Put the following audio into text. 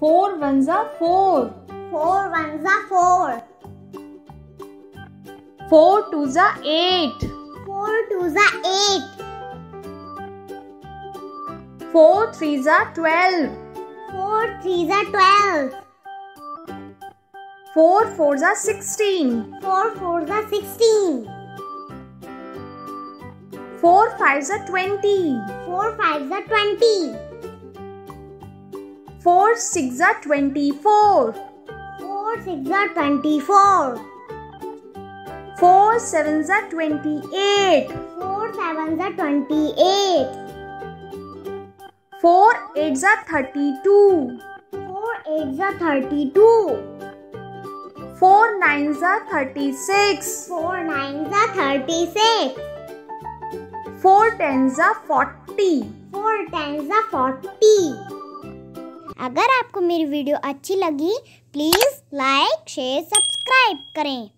4 ones are 4. 4 ones are 4. 4 twos are 8. 4 twos are 8. 4 threes are 12. 4 threes are 12. 4 fours are 16. 4 fours are 16. 4 fives are 20. 4 fives are 20. 4 six are 24. 4 six are 24. 4 sevens are 28. 4 sevens are 28. 4 eights are 32. 4 eights are 32. 4 nines are 36. 4 nines are 36. 4 tens are 40. 4 tens are 40. अगर आपको मेरी video अच्छी लगी, please like, share, subscribe करें.